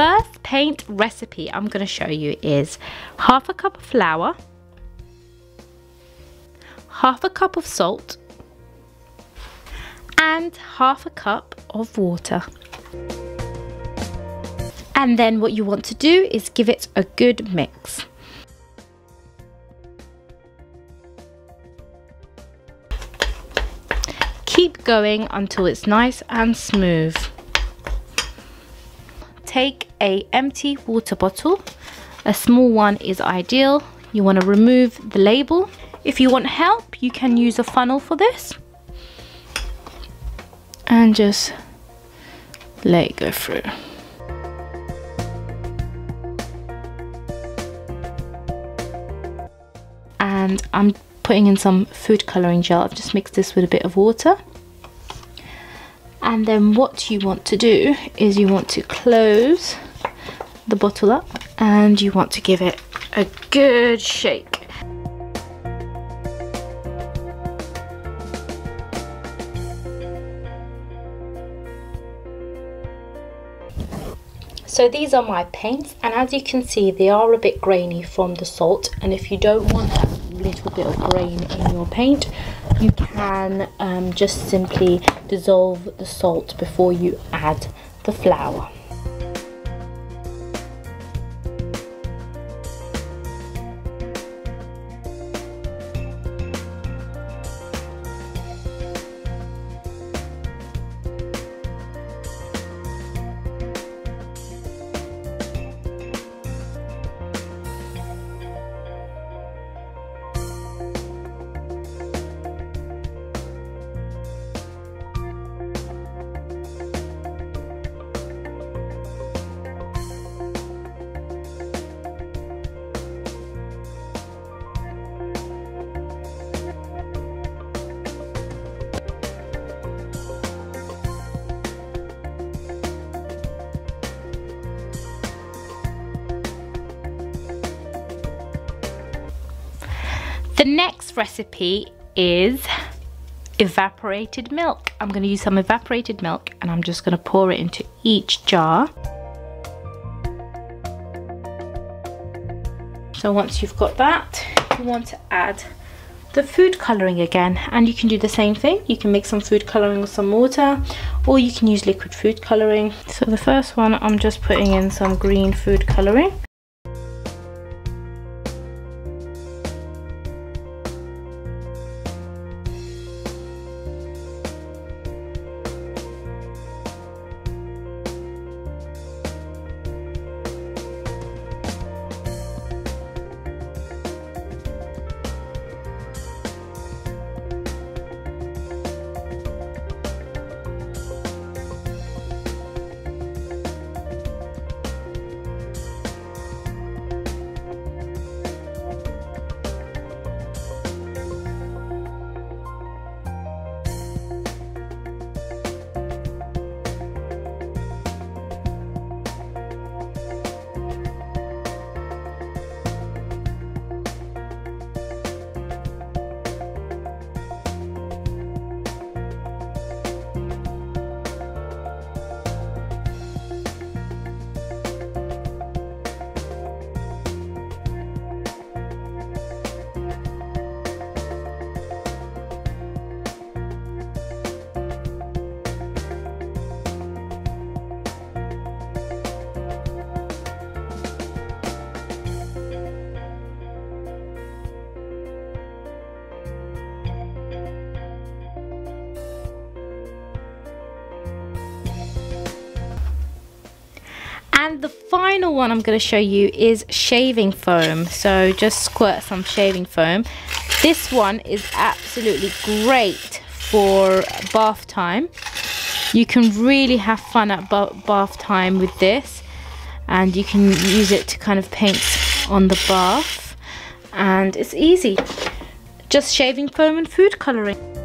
first paint recipe I'm going to show you is 1/2 cup of flour, 1/2 cup of salt, and 1/2 cup of water. And then what you want to do is give it a good mix. Keep going until it's nice and smooth. Take an empty water bottle. A small one is ideal. You want to remove the label. If you want help, you can use a funnel for this. And just let it go through. And I'm putting in some food colouring gel. I've just mixed this with a bit of water. And then what you want to do is you want to close the bottle up and you want to give it a good shake. So these are my paints, and as you can see they are a bit grainy from the salt, and if you don't want that little bit of grain in your paint, you can just simply dissolve the salt before you add the flour. The next recipe is evaporated milk. I'm going to use some evaporated milk and I'm just going to pour it into each jar. So once you've got that, you want to add the food colouring again, and you can do the same thing. You can mix some food colouring with some water, or you can use liquid food colouring. So the first one, I'm just putting in some green food colouring. And the final one I'm going to show you is shaving foam. So just squirt some shaving foam. This one is absolutely great for bath time. You can really have fun at bath time with this, and you can use it to kind of paint on the bath, and it's easy. Just shaving foam and food colouring.